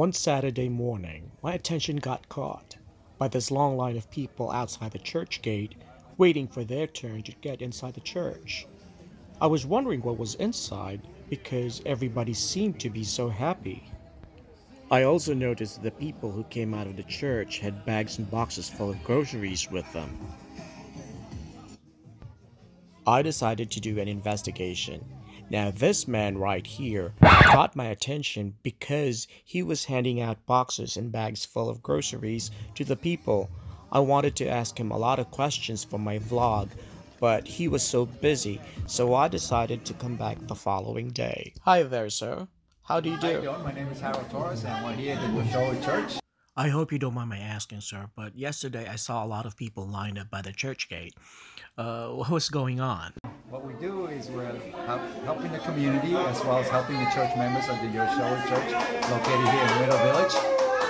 One Saturday morning, my attention got caught by this long line of people outside the church gate waiting for their turn to get inside the church. I was wondering what was inside because everybody seemed to be so happy. I also noticed that the people who came out of the church had bags and boxes full of groceries with them. I decided to do an investigation. Now this man right here caught my attention because he was handing out boxes and bags full of groceries to the people. I wanted to ask him a lot of questions for my vlog, but he was so busy, so I decided to come back the following day. Hi there, sir. How do you do? How you doing? My name is Harold Torres, and we're here at the Yeshua Church. I hope you don't mind my asking, sir, but yesterday I saw a lot of people lined up by the church gate. What was going on? What we do is we're helping the community as well as helping the church members of the Yeshua Church located here in Middle Village.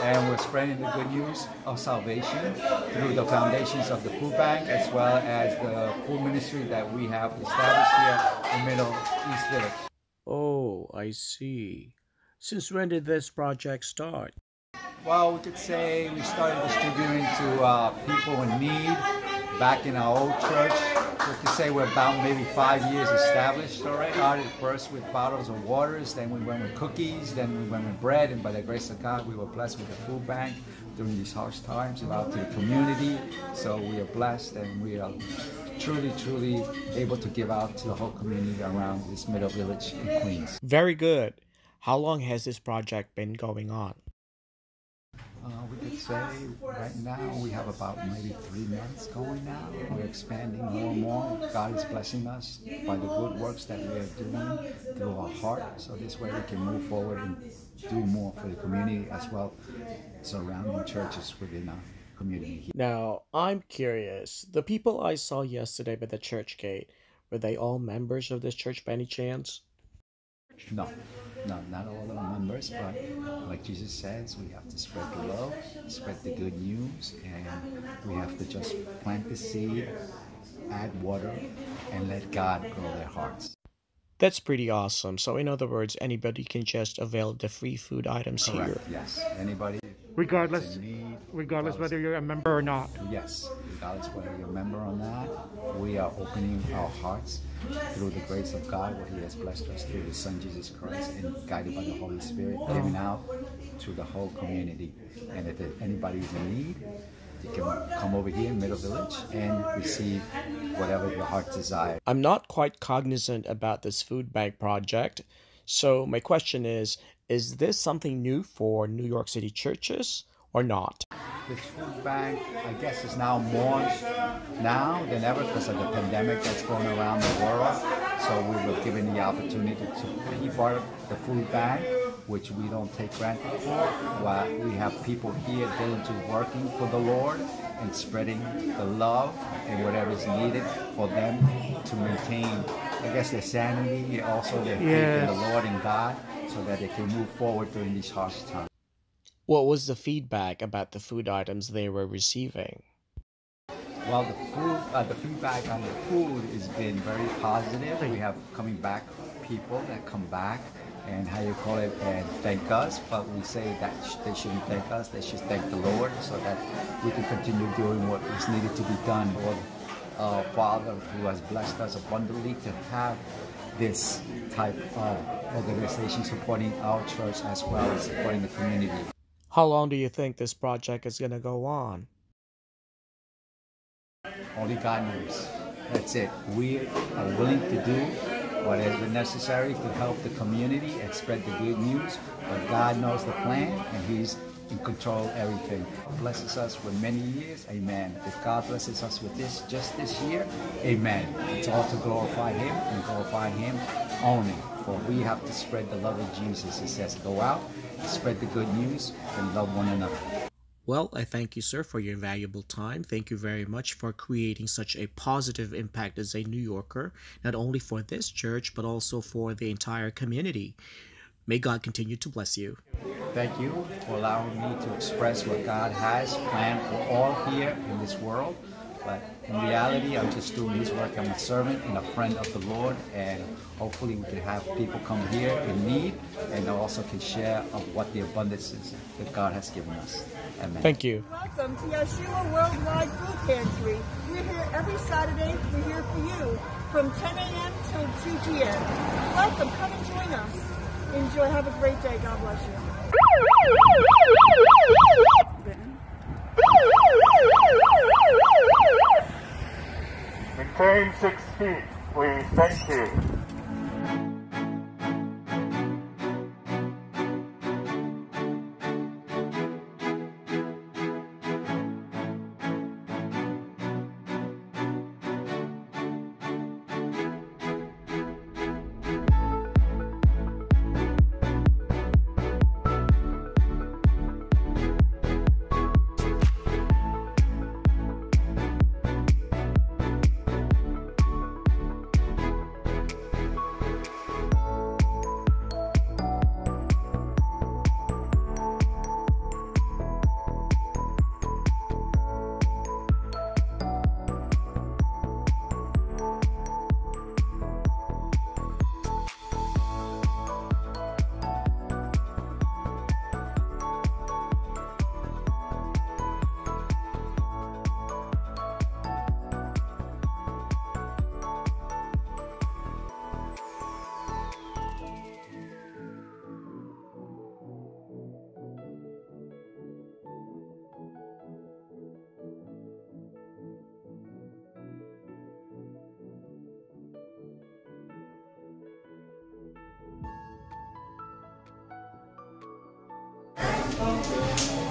And we're spreading the good news of salvation through the foundations of the food bank as well as the food ministry that we have established here in Middle East Village. Oh, I see. Since when did this project start? Well, we could say we started distributing to people in need back in our old church. We could say we're about maybe 5 years established already. Started first with bottles of waters, then we went with cookies, then we went with bread, and by the grace of God, we were blessed with a food bank during these harsh times, out to the community. So we are blessed, and we are truly, truly able to give out to the whole community around this Middle Village in Queens. Very good. How long has this project been going on? We could say right now we have about maybe 3 months going now. We're expanding more and more. God is blessing us by the good works that we are doing through our heart. So this way we can move forward and do more for the community as well as surrounding churches within our community. Now, I'm curious. The people I saw yesterday by the church gate, were they all members of this church by any chance? No. No, not all of our members, but like Jesus says, we have to spread the love, spread the good news, and we have to just plant the seed, add water, and let God grow their hearts. That's pretty awesome. So in other words, anybody can just avail the free food items. Correct. Here. Yes, anybody. Regardless whether you're a member or not. Yes, regardless whether you're a member or not, we are opening our hearts through the grace of God, what He has blessed us through His Son Jesus Christ, and guided by the Holy Spirit, giving out to the whole community. And if anybody is in need, you can come over here in Middle Village and receive whatever your heart desires. I'm not quite cognizant about this food bank project, so my question is this something new for New York City churches or not? This food bank, I guess, is now more now than ever because of the pandemic that's going around the world. So we were given the opportunity to be part of the food bank, which we don't take granted for. We have people here diligently working for the Lord and spreading the love and whatever is needed for them to maintain, I guess, their sanity, also their faith in the Lord and God, so that they can move forward during these harsh times. What was the feedback about the food items they were receiving? Well, the feedback on the food has been very positive. We have coming back people that come back and and thank us, but we say that they shouldn't thank us, they should thank the Lord so that we can continue doing what is needed to be done. Lord, Father, who has blessed us abundantly to have this type of organization supporting our church as well as supporting the community. How long do you think this project is going to go on? Only God knows. That's it. We are willing to do what has been necessary to help the community and spread the good news. But God knows the plan, and He's in control of everything. He blesses us for many years. Amen. If God blesses us with this just this year, amen. It's all to glorify Him and glorify Him only. For we have to spread the love of Jesus. He says, go out, spread the good news, and love one another. Well, I thank you, sir, for your valuable time. Thank you very much for creating such a positive impact as a New Yorker, not only for this church, but also for the entire community. May God continue to bless you. Thank you for allowing me to express what God has planned for all here in this world. But In reality, I'm just doing His work. I'm a servant and a friend of the Lord, and hopefully we can have people come here in need and also can share of what the abundance is that God has given us. Amen. Thank you. Welcome to Yeshua Worldwide Food Pantry. We're here every Saturday. We're here for you from 10 a.m. till 2 p.m. Welcome. Come and join us. Enjoy. Have a great day. God bless you. In turn 6 feet, we thank you.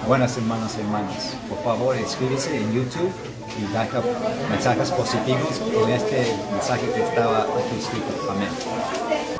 Buenas hermanas y hermanos, por favor inscríbase en YouTube y deja mensajes positivos con este mensaje que estaba aquí escrito. Amén.